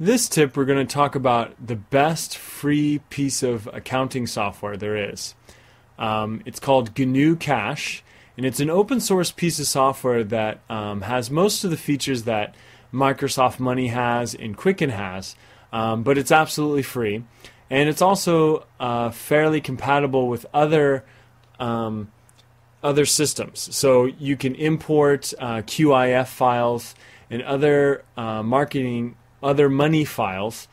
This tip, we're going to talk about the best free piece of accounting software there is. It's called GnuCash, and it's an open source piece of software that has most of the features that Microsoft Money has and Quicken has, but it's absolutely free. And it's also fairly compatible with other systems. So you can import QIF files and other money files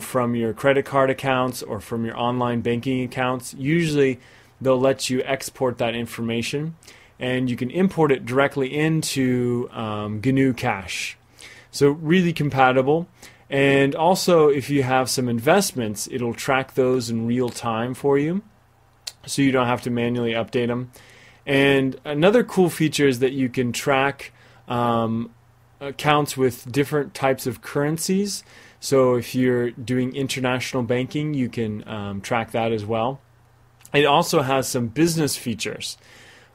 from your credit card accounts or from your online banking accounts. Usually they'll let you export that information, and you can import it directly into GnuCash. So really compatible. And also, if you have some investments, it'll track those in real time for you, so you don't have to manually update them. And another cool feature is that you can track accounts with different types of currencies. So if you're doing international banking, you can track that as well. It also has some business features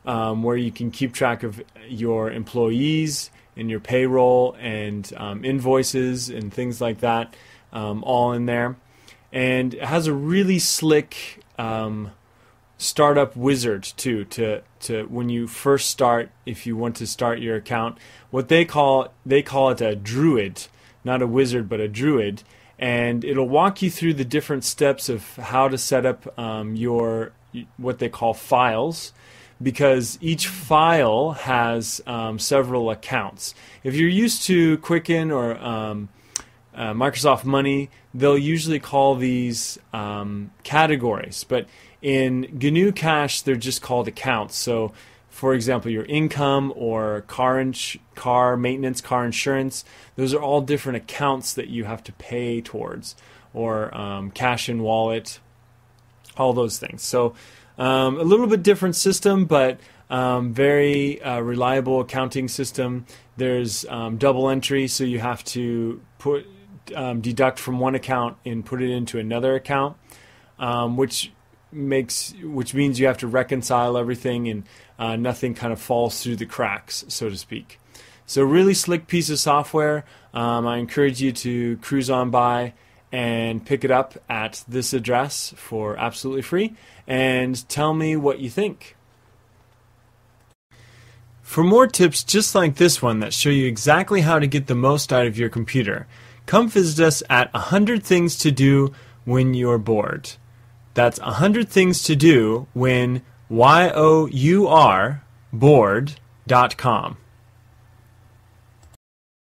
where you can keep track of your employees and your payroll and invoices and things like that, all in there. And it has a really slick startup wizard too, to when you first start, if you want to start your account. What they call it a druid, not a wizard, but a druid. And it'll walk you through the different steps of how to set up your, what they call files, because each file has several accounts. If you're used to Quicken or Microsoft Money, they'll usually call these categories, but in GnuCash they're just called accounts. So for example, your income or car maintenance, car insurance, those are all different accounts that you have to pay towards, or cash in wallet, all those things. So a little bit different system, but very reliable accounting system. There's double entry, so you have to put deduct from one account and put it into another account, which means you have to reconcile everything, and nothing kind of falls through the cracks, so to speak. So really slick piece of software. I encourage you to cruise on by and pick it up at this address for absolutely free, and tell me what you think. For more tips just like this one that show you exactly how to get the most out of your computer, come visit us at 100 Things to Do When You're Bored. That's 100 Things to Do When YOUR Bored.com.